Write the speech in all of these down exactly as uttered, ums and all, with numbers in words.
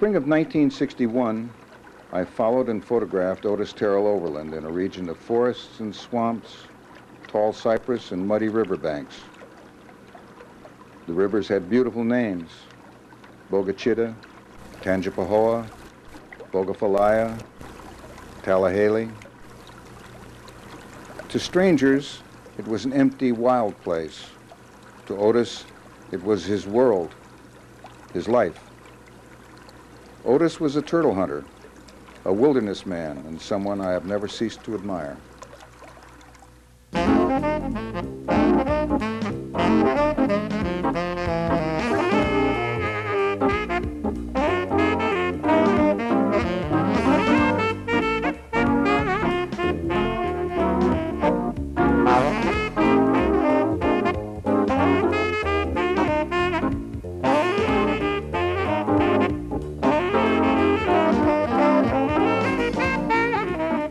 spring of nineteen sixty-one, I followed and photographed Otis Terrell Overland in a region of forests and swamps, tall cypress and muddy riverbanks. The rivers had beautiful names: Bogachitta, Tanjapahoa, Bogafalaya, Tallahalee. To strangers, it was an empty, wild place. To Otis, it was his world, his life. Otis was a turtle hunter, a wilderness man, and someone I have never ceased to admire.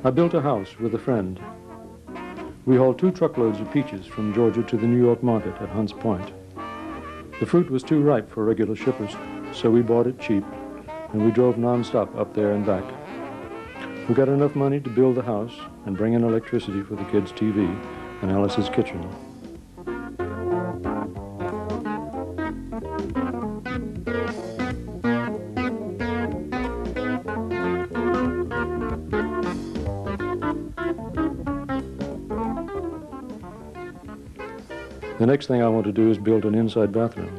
I built a house with a friend. We hauled two truckloads of peaches from Georgia to the New York market at Hunts Point. The fruit was too ripe for regular shippers, so we bought it cheap, and we drove nonstop up there and back. We got enough money to build the house and bring in electricity for the kids' T V and Alice's kitchen. The next thing I want to do is build an inside bathroom.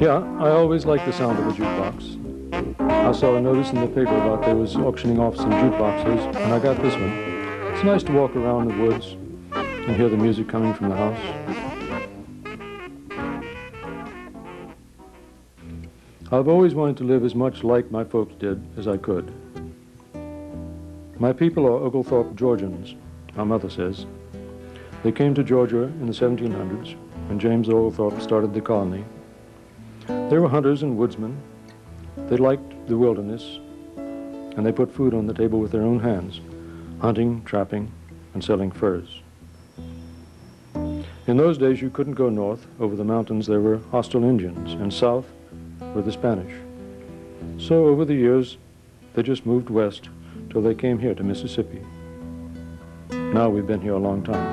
Yeah, I always liked the sound of a jukebox. I saw a notice in the paper about they was auctioning off some jukeboxes, and I got this one. It's nice to walk around the woods and hear the music coming from the house. I've always wanted to live as much like my folks did as I could. My people are Oglethorpe Georgians, our mother says. They came to Georgia in the seventeen hundreds when James Oglethorpe started the colony. They were hunters and woodsmen. They liked the wilderness, and they put food on the table with their own hands, hunting, trapping, and selling furs. In those days, you couldn't go north. Over the mountains, there were hostile Indians, and south, were the Spanish. So over the years, they just moved west till they came here to Mississippi. Now we've been here a long time.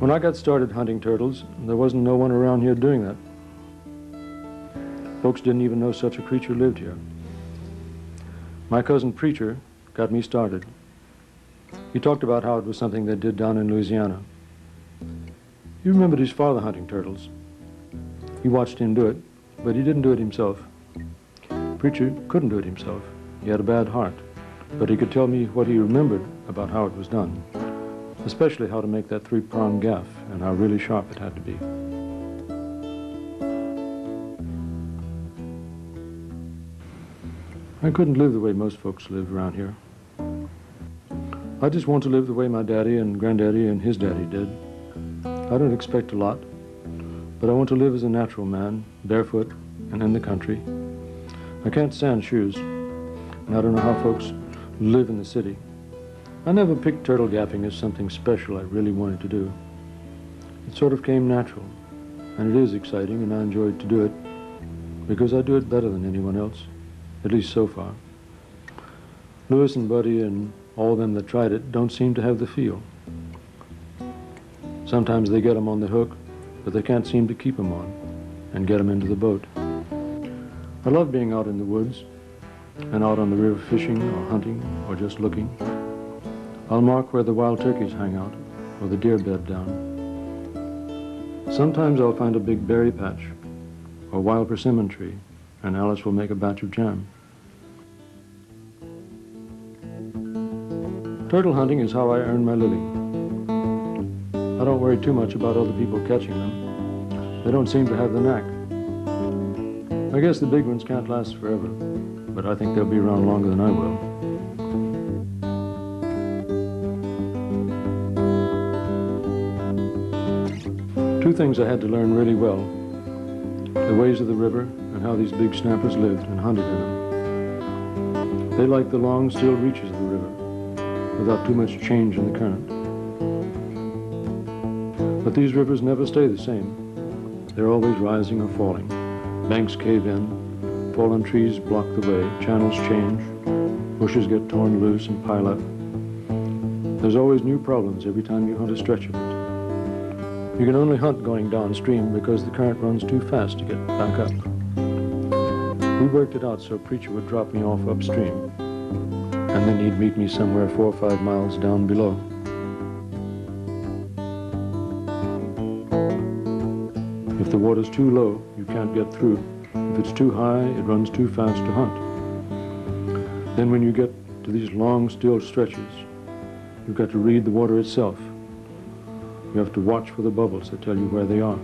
When I got started hunting turtles, there wasn't no one around here doing that. Folks didn't even know such a creature lived here. My cousin Preacher got me started. He talked about how it was something they did down in Louisiana. He remembered his father hunting turtles. He watched him do it, but he didn't do it himself. Preacher couldn't do it himself. He had a bad heart, but he could tell me what he remembered about how it was done, especially how to make that three-prong gaff and how really sharp it had to be. I couldn't live the way most folks live around here. I just want to live the way my daddy and granddaddy and his daddy did. I don't expect a lot, but I want to live as a natural man, barefoot and in the country. I can't stand shoes, and I don't know how folks live in the city. I never picked turtle gaffing as something special I really wanted to do. It sort of came natural, and it is exciting, and I enjoyed to do it, because I do it better than anyone else, at least so far. Lewis and Buddy and all of them that tried it don't seem to have the feel. Sometimes they get them on the hook, but they can't seem to keep them on and get them into the boat. I love being out in the woods and out on the river fishing or hunting or just looking. I'll mark where the wild turkeys hang out or the deer bed down. Sometimes I'll find a big berry patch or wild persimmon tree, and Alice will make a batch of jam. Turtle hunting is how I earn my living. I don't worry too much about other people catching them. They don't seem to have the knack. I guess the big ones can't last forever, but I think they'll be around longer than I will. Two things I had to learn really well: the ways of the river and how these big snappers lived and hunted in them. They like the long, still reaches of the river without too much change in the current. But these rivers never stay the same. They're always rising or falling. Banks cave in, fallen trees block the way, channels change, bushes get torn loose and pile up. There's always new problems every time you hunt a stretch of it. You can only hunt going downstream because the current runs too fast to get back up. We worked it out so Preacher would drop me off upstream, and then he'd meet me somewhere four or five miles down below. If the water's too low, you can't get through. If it's too high, it runs too fast to hunt. Then when you get to these long, still stretches, you've got to read the water itself. You have to watch for the bubbles that tell you where they are.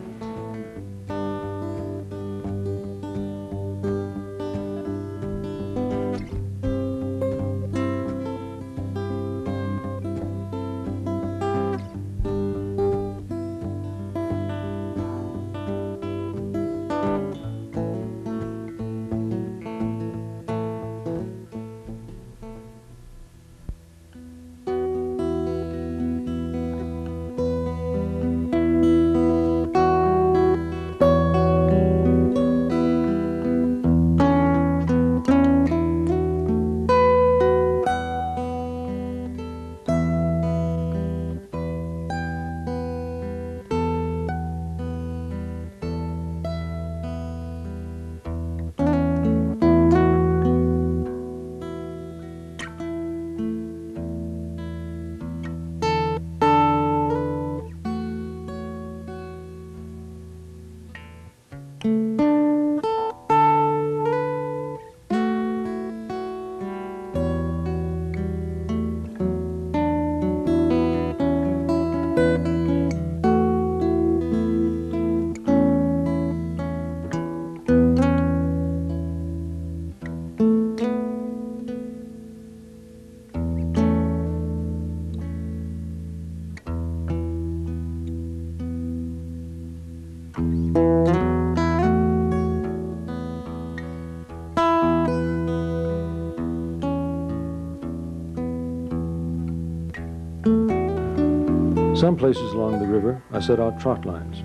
Some places along the river, I set out trot lines.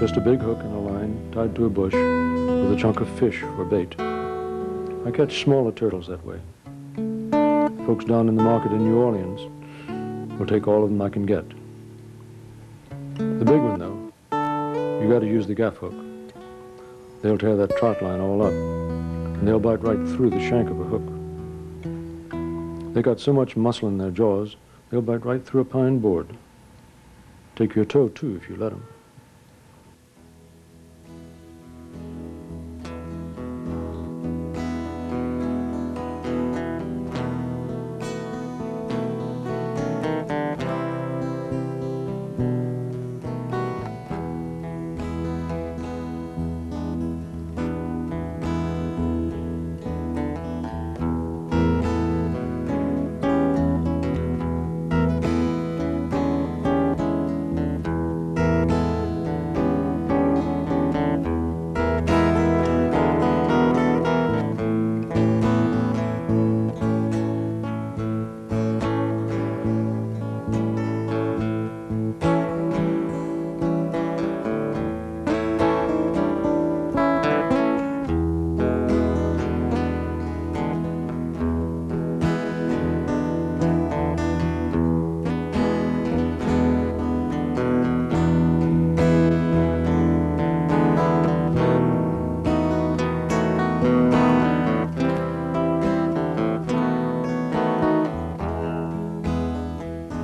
Just a big hook and a line tied to a bush with a chunk of fish for bait. I catch smaller turtles that way. Folks down in the market in New Orleans will take all of them I can get. The big one, though, you got to use the gaff hook. They'll tear that trot line all up, and they'll bite right through the shank of a hook. They got so much muscle in their jaws, they'll bite right through a pine board. Take your toe, too, if you let them.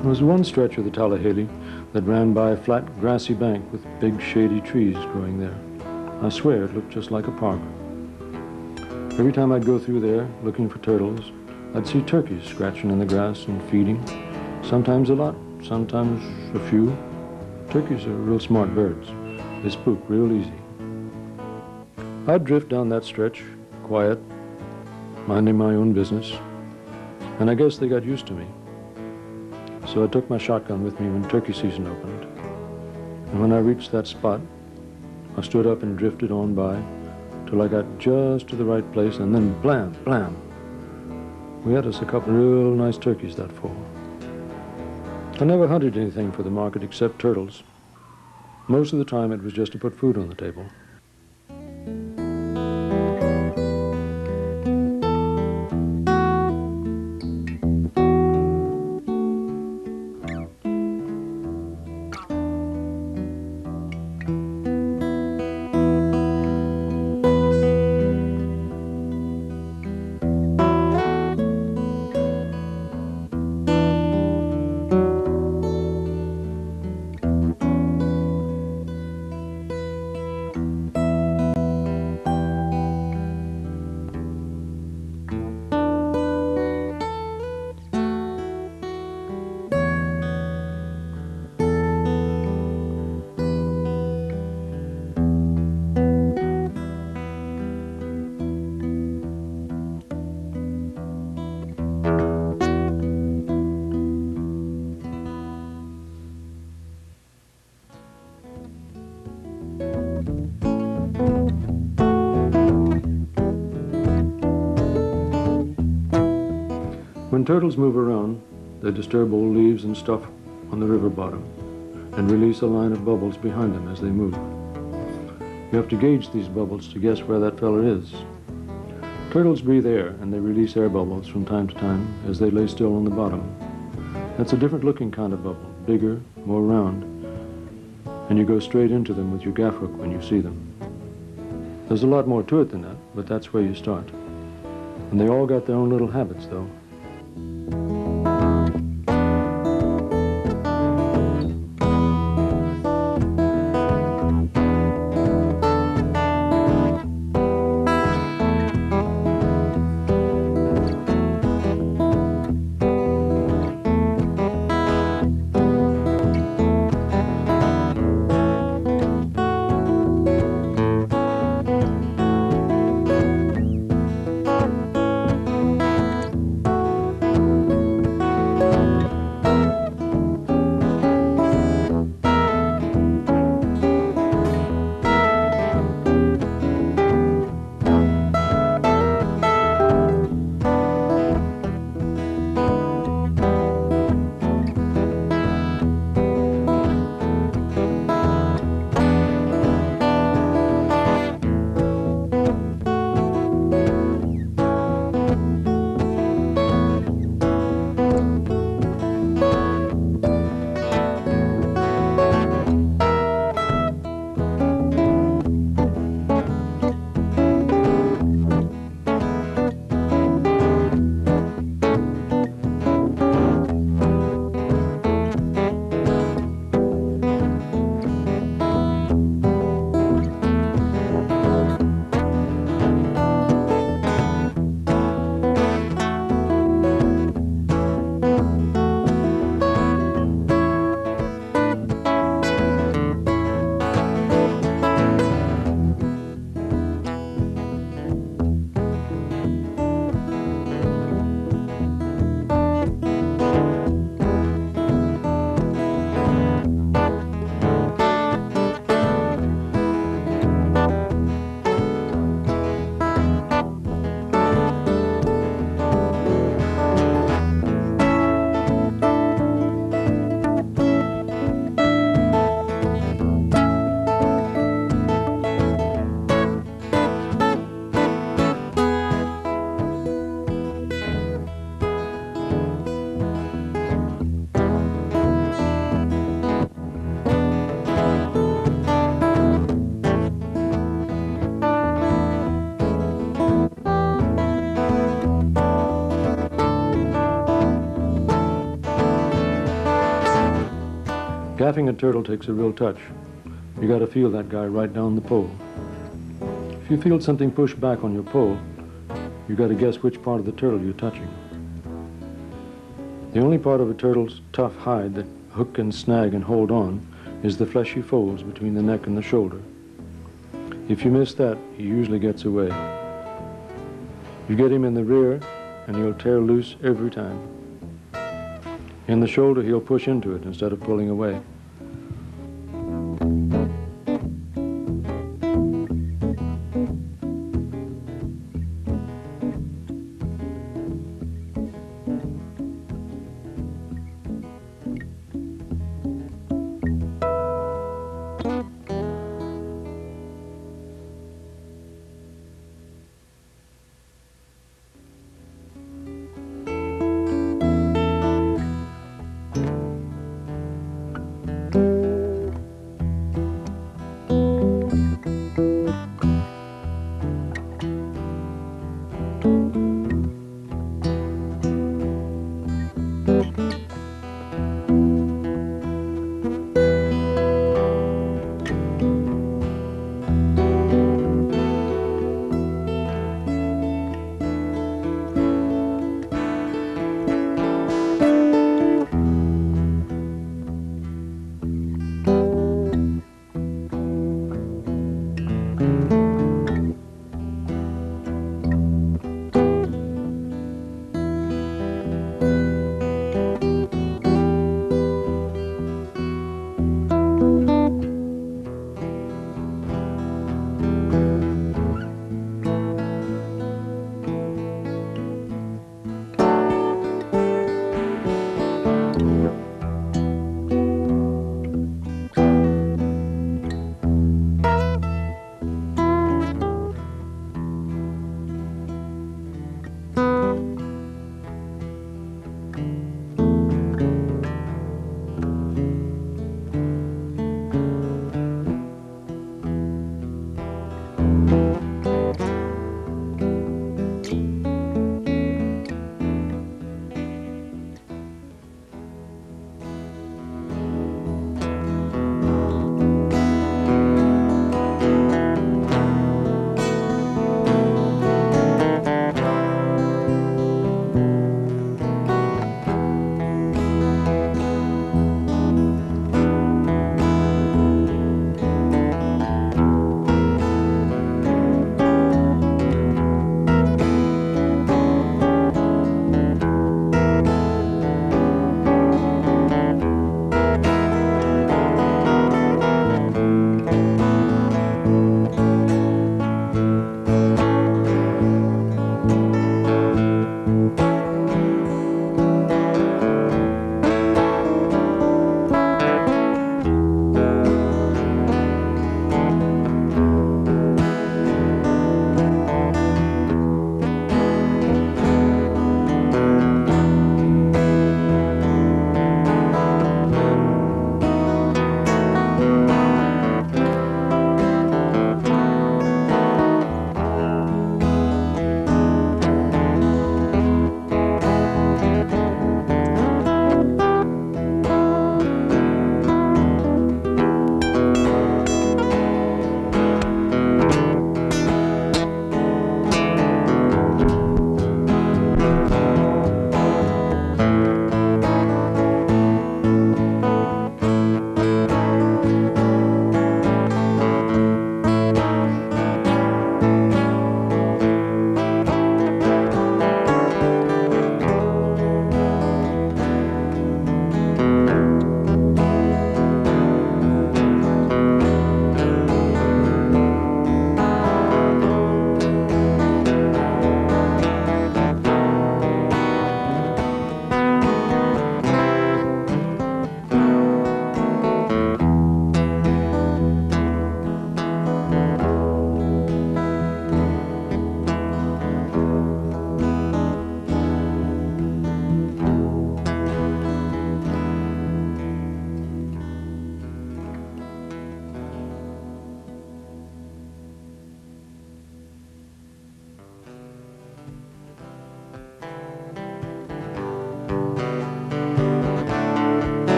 There was one stretch of the Tallahatchie that ran by a flat, grassy bank with big, shady trees growing there. I swear it looked just like a park. Every time I'd go through there, looking for turtles, I'd see turkeys scratching in the grass and feeding. Sometimes a lot, sometimes a few. Turkeys are real smart birds. They spook real easy. I'd drift down that stretch, quiet, minding my own business, and I guess they got used to me. So I took my shotgun with me when turkey season opened. And when I reached that spot, I stood up and drifted on by till I got just to the right place, and then blam, blam, We had us a couple of real nice turkeys that fall. I never hunted anything for the market except turtles. Most of the time it was just to put food on the table. Turtles move around, they disturb old leaves and stuff on the river bottom and release a line of bubbles behind them as they move. You have to gauge these bubbles to guess where that fella is. Turtles breathe air and they release air bubbles from time to time as they lay still on the bottom. That's a different looking kind of bubble, bigger, more round, and you go straight into them with your gaff hook when you see them. There's a lot more to it than that, but that's where you start. And they all got their own little habits though. Gaffing a turtle takes a real touch. You got to feel that guy right down the pole. If you feel something push back on your pole, you got to guess which part of the turtle you're touching. The only part of a turtle's tough hide that hook and snag and hold on is the fleshy folds between the neck and the shoulder. If you miss that, he usually gets away. You get him in the rear, and he'll tear loose every time. In the shoulder, he'll push into it instead of pulling away.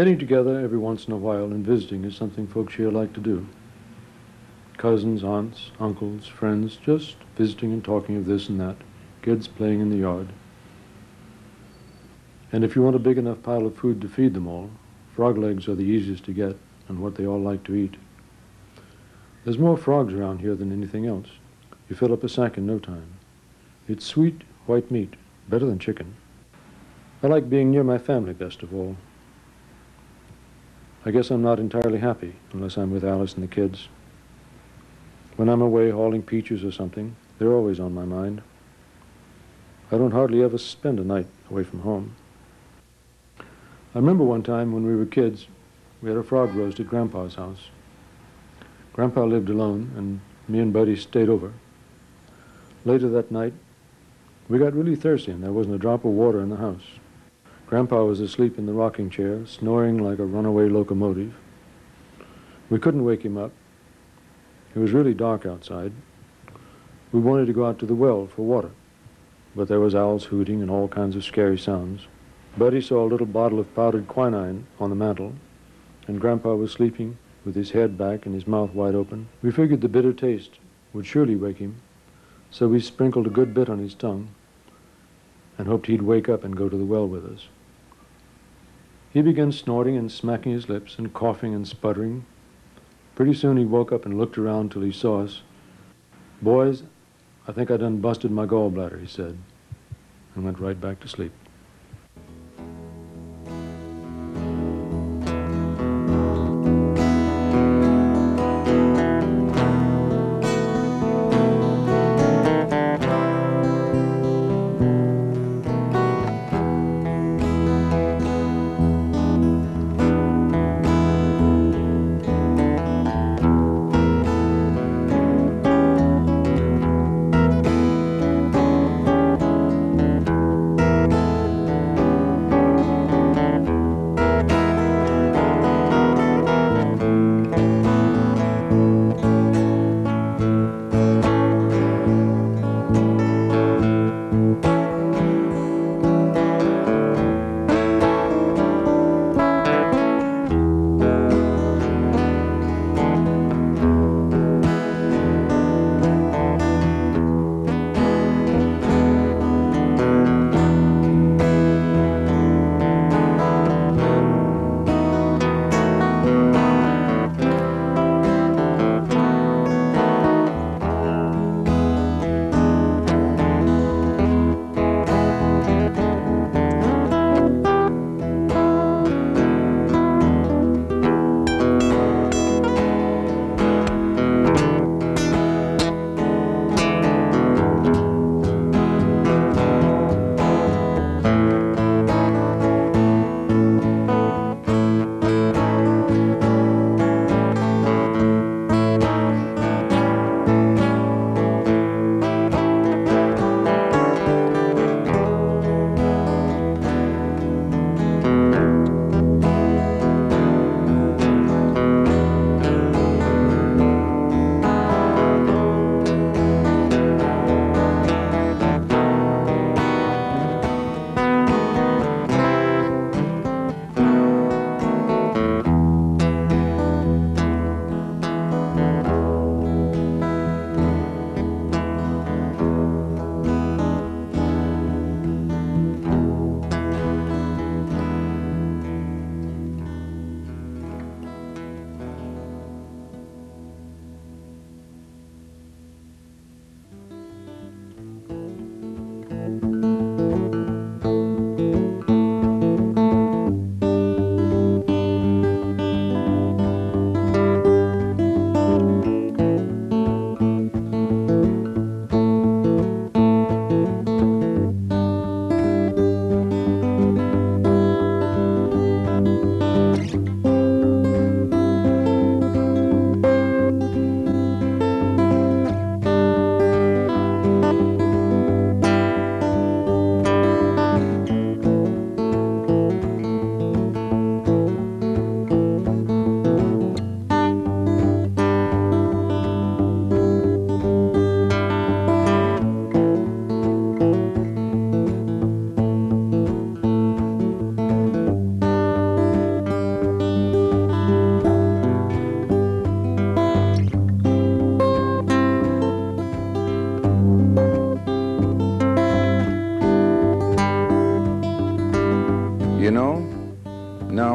Getting together every once in a while and visiting is something folks here like to do. Cousins, aunts, uncles, friends, just visiting and talking of this and that, kids playing in the yard. And if you want a big enough pile of food to feed them all, frog legs are the easiest to get and what they all like to eat. There's more frogs around here than anything else. You fill up a sack in no time. It's sweet, white meat, better than chicken. I like being near my family best of all. I guess I'm not entirely happy unless I'm with Alice and the kids. When I'm away hauling peaches or something, they're always on my mind. I don't hardly ever spend a night away from home. I remember one time when we were kids, we had a frog roast at Grandpa's house. Grandpa lived alone, and me and Buddy stayed over. Later that night, we got really thirsty, and there wasn't a drop of water in the house. Grandpa was asleep in the rocking chair, snoring like a runaway locomotive. We couldn't wake him up. It was really dark outside. We wanted to go out to the well for water, but there was owls hooting and all kinds of scary sounds. Buddy saw a little bottle of powdered quinine on the mantel, and Grandpa was sleeping with his head back and his mouth wide open. We figured the bitter taste would surely wake him, so we sprinkled a good bit on his tongue and hoped he'd wake up and go to the well with us. He began snorting and smacking his lips and coughing and sputtering. Pretty soon he woke up and looked around till he saw us. "Boys, I think I done busted my gallbladder," he said, and went right back to sleep.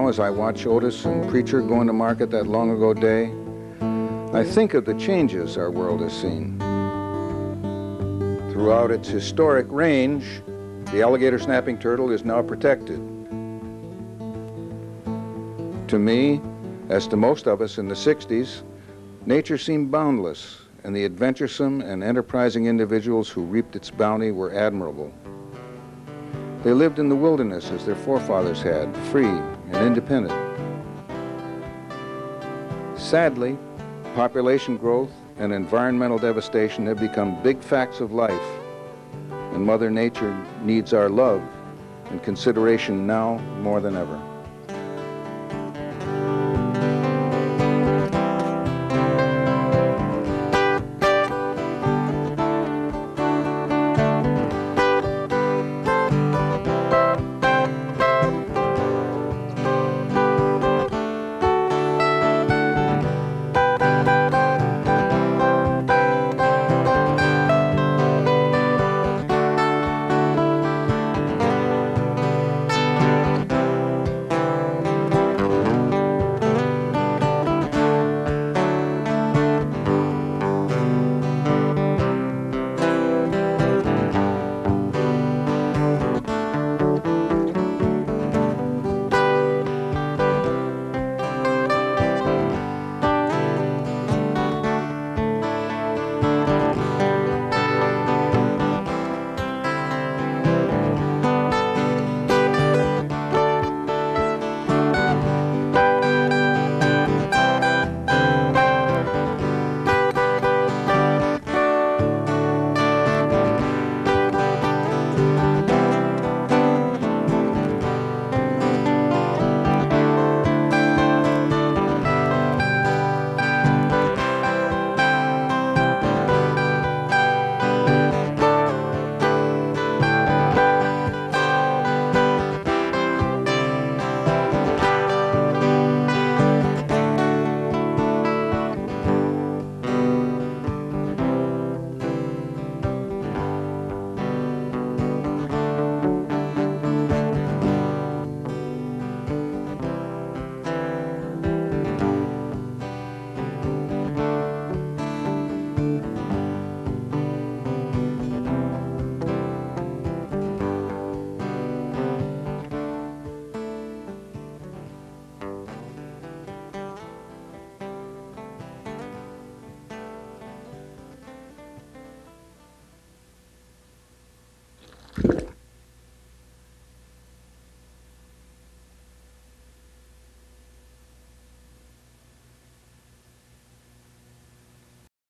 now as I watch Otis and Preacher going to market that long ago day, I think of the changes our world has seen. Throughout its historic range, the alligator snapping turtle is now protected. To me, as to most of us in the sixties, nature seemed boundless, and the adventuresome and enterprising individuals who reaped its bounty were admirable. They lived in the wilderness as their forefathers had, free and independent. Sadly, population growth and environmental devastation have become big facts of life, and Mother Nature needs our love and consideration now more than ever.